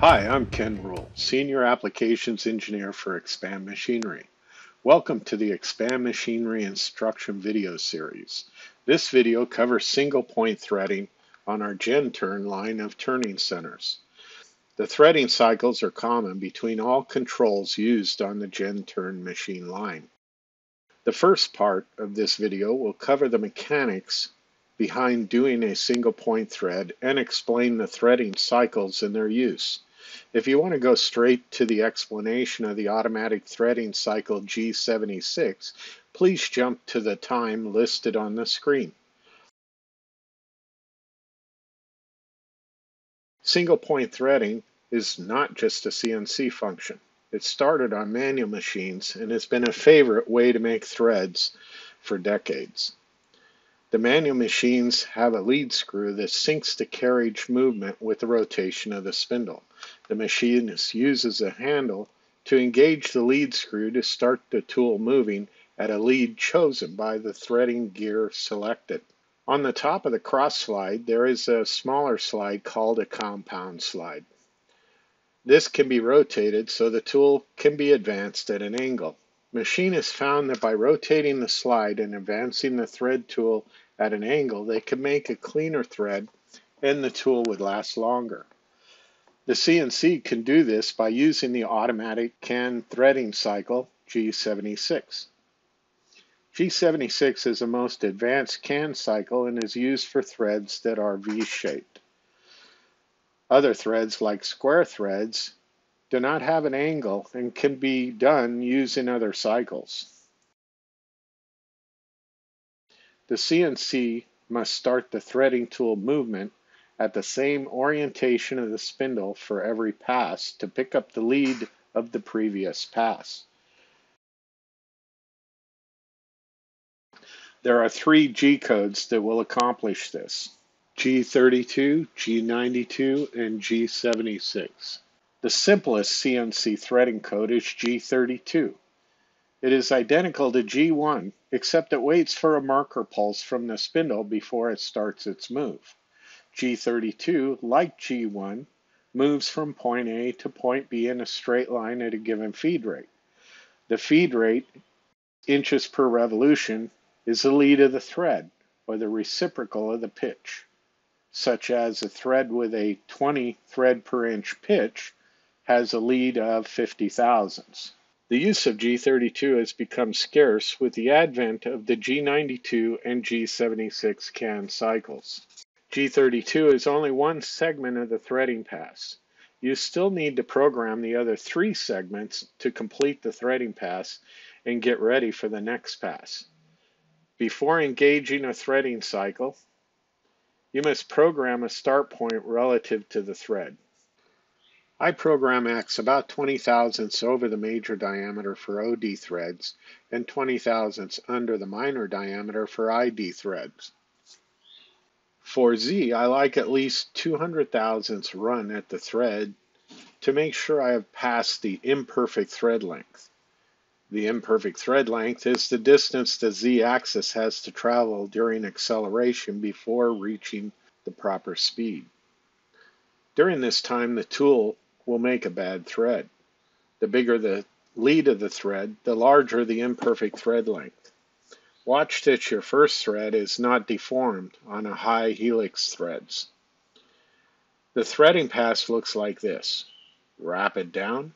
Hi, I'm Ken Ruhl, Senior Applications Engineer for Expand Machinery. Welcome to the Expand Machinery Instruction Video Series. This video covers single-point threading on our GenTurn line of turning centers. The threading cycles are common between all controls used on the GenTurn machine line. The first part of this video will cover the mechanics behind doing a single-point thread and explain the threading cycles and their use. If you want to go straight to the explanation of the automatic threading cycle G76, please jump to the time listed on the screen. Single-point threading is not just a CNC function. It started on manual machines and has been a favorite way to make threads for decades. The manual machines have a lead screw that syncs the carriage movement with the rotation of the spindle. The machinist uses a handle to engage the lead screw to start the tool moving at a lead chosen by the threading gear selected. On the top of the cross slide, there is a smaller slide called a compound slide. This can be rotated so the tool can be advanced at an angle. Machinists found that by rotating the slide and advancing the thread tool at an angle, they could make a cleaner thread and the tool would last longer. The CNC can do this by using the automatic CAN threading cycle G76. G76 is the most advanced CAN cycle and is used for threads that are V-shaped. Other threads like square threads do not have an angle and can be done using other cycles. The CNC must start the threading tool movement at the same orientation of the spindle for every pass to pick up the lead of the previous pass. There are three G codes that will accomplish this: G32, G92, and G76. The simplest CNC threading code is G32. It is identical to G1, except it waits for a marker pulse from the spindle before it starts its move. G32, like G1, moves from point A to point B in a straight line at a given feed rate. The feed rate, inches per revolution, is the lead of the thread, or the reciprocal of the pitch, such as a thread with a 20 thread per inch pitch has a lead of 50 thousandths. The use of G32 has become scarce with the advent of the G92 and G76 CAN cycles. G32 is only one segment of the threading pass. You still need to program the other three segments to complete the threading pass and get ready for the next pass. Before engaging a threading cycle, you must program a start point relative to the thread. I program X about 20 thousandths over the major diameter for OD threads and 20 thousandths under the minor diameter for ID threads. For Z, I like at least 200 thousandths run at the thread to make sure I have passed the imperfect thread length. The imperfect thread length is the distance the Z-axis has to travel during acceleration before reaching the proper speed. During this time, the tool will make a bad thread. The bigger the lead of the thread, the larger the imperfect thread length. Watch that your first thread is not deformed on a high helix threads. The threading pass looks like this: rapid down,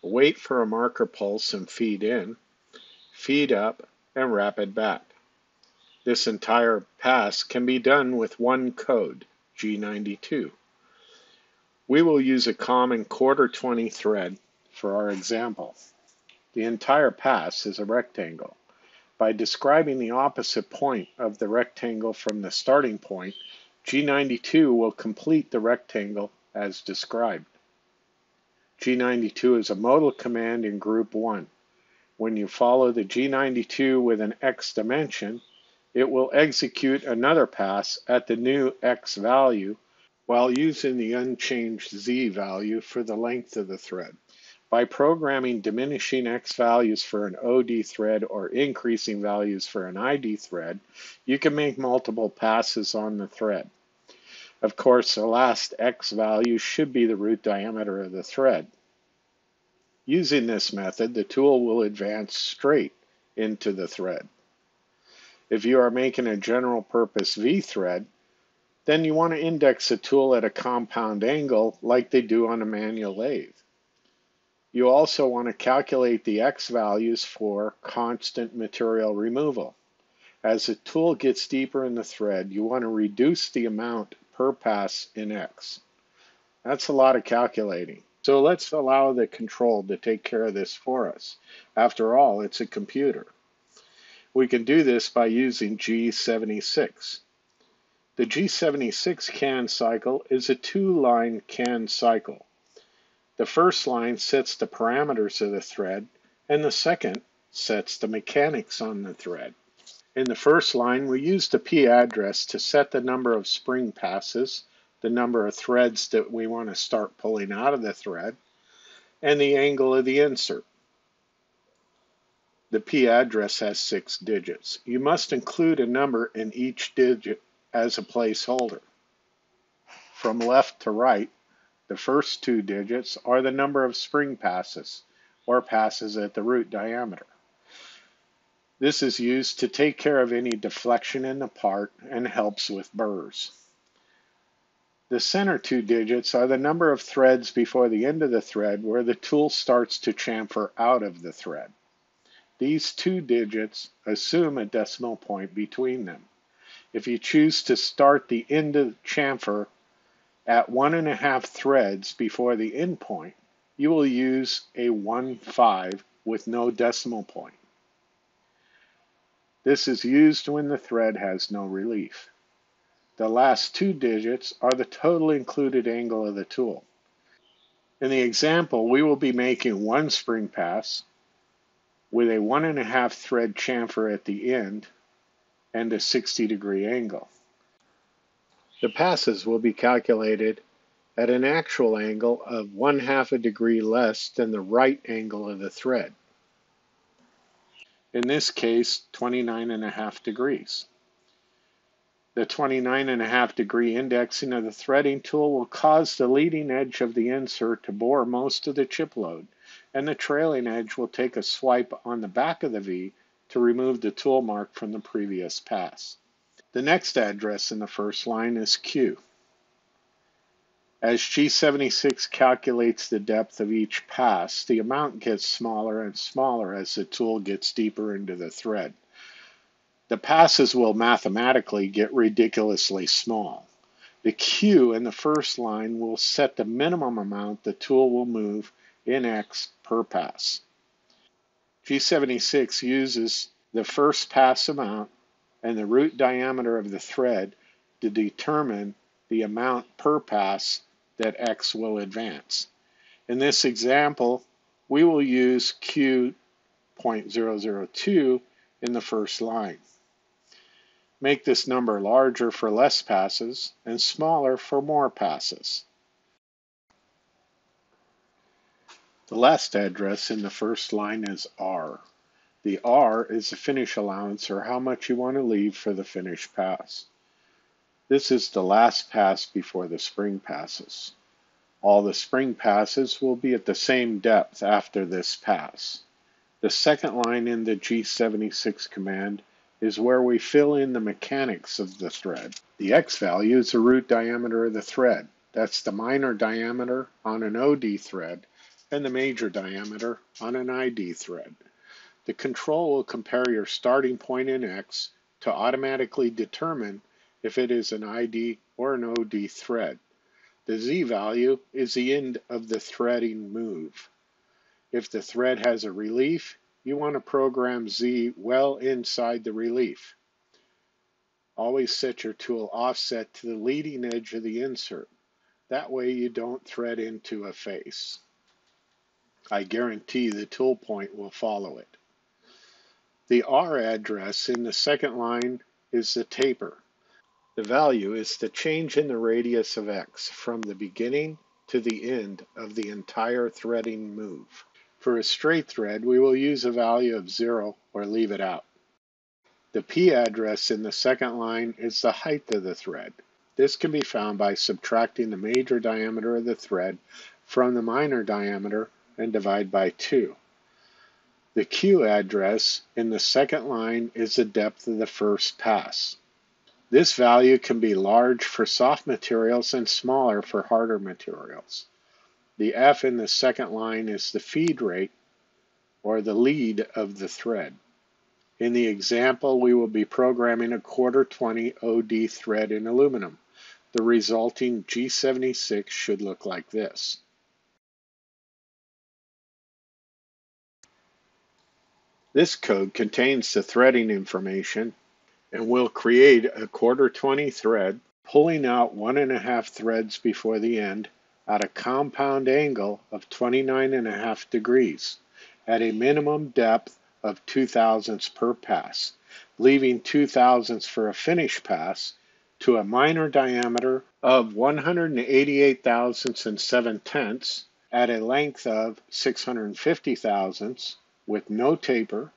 wait for a marker pulse and feed in, feed up, and rapid back. This entire pass can be done with one code, G92. We will use a common quarter 20 thread for our example. The entire pass is a rectangle. By describing the opposite point of the rectangle from the starting point, G92 will complete the rectangle as described. G92 is a modal command in Group 1. When you follow the G92 with an X dimension, it will execute another pass at the new X value while using the unchanged Z value for the length of the thread. By programming diminishing X values for an OD thread or increasing values for an ID thread, you can make multiple passes on the thread. Of course, the last X value should be the root diameter of the thread. Using this method, the tool will advance straight into the thread. If you are making a general purpose V thread, then you want to index the tool at a compound angle like they do on a manual lathe. You also want to calculate the X values for constant material removal. As the tool gets deeper in the thread, you want to reduce the amount per pass in X. That's a lot of calculating. So let's allow the control to take care of this for us. After all, it's a computer. We can do this by using G76. The G76 can cycle is a two-line can cycle. The first line sets the parameters of the thread, and the second sets the mechanics on the thread. In the first line, we use the P address to set the number of spring passes, the number of threads that we want to start pulling out of the thread, and the angle of the insert. The P address has 6 digits. You must include a number in each digit as a placeholder. From left to right, the first 2 digits are the number of spring passes, or passes at the root diameter. This is used to take care of any deflection in the part and helps with burrs. The center 2 digits are the number of threads before the end of the thread where the tool starts to chamfer out of the thread. These 2 digits assume a decimal point between them. If you choose to start the end of the chamfer at 1.5 threads before the end point, you will use a 1,5 with no decimal point. This is used when the thread has no relief. The last 2 digits are the total included angle of the tool. In the example, we will be making 1 spring pass with a 1.5 thread chamfer at the end and a 60-degree angle. The passes will be calculated at an actual angle of 0.5 degree less than the right angle of the thread. In this case, 29.5 degrees. The 29.5 degree indexing of the threading tool will cause the leading edge of the insert to bore most of the chip load, and the trailing edge will take a swipe on the back of the V to remove the tool mark from the previous pass. The next address in the first line is Q. As G76 calculates the depth of each pass, the amount gets smaller and smaller as the tool gets deeper into the thread. The passes will mathematically get ridiculously small. The Q in the first line will set the minimum amount the tool will move in X per pass. G76 uses the first pass amount and the root diameter of the thread to determine the amount per pass that X will advance. In this example, we will use Q.002 in the first line. Make this number larger for less passes and smaller for more passes. The last address in the first line is R. The R is the finish allowance, or how much you want to leave for the finished pass. This is the last pass before the spring passes. All the spring passes will be at the same depth after this pass. The second line in the G76 command is where we fill in the mechanics of the thread. The X value is the root diameter of the thread. That's the minor diameter on an OD thread and the major diameter on an ID thread. The control will compare your starting point in X to automatically determine if it is an ID or an OD thread. The Z value is the end of the threading move. If the thread has a relief, you want to program Z well inside the relief. Always set your tool offset to the leading edge of the insert. That way you don't thread into a face. I guarantee the tool point will follow it. The R address in the second line is the taper. The value is the change in the radius of X from the beginning to the end of the entire threading move. For a straight thread, we will use a value of 0 or leave it out. The P address in the second line is the height of the thread. This can be found by subtracting the major diameter of the thread from the minor diameter and divide by 2. The Q address in the second line is the depth of the first pass. This value can be large for soft materials and smaller for harder materials. The F in the second line is the feed rate, or the lead of the thread. In the example, we will be programming a 1/4-20 OD thread in aluminum. The resulting G76 should look like this. This code contains the threading information and will create a 1/4-20 thread, pulling out 1.5 threads before the end at a compound angle of 29.5 degrees at a minimum depth of 0.002 per pass, leaving 0.002 for a finish pass to a minor diameter of 188.007 at a length of 650.000 with no taper,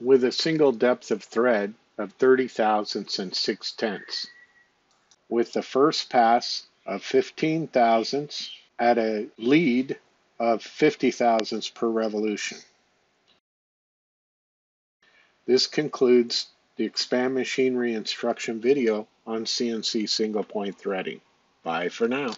with a single depth of thread of 30.006, with the first pass of 15.000 at a lead of 50.000 per revolution. This concludes the Expand Machinery instruction video on CNC single point threading. Bye for now.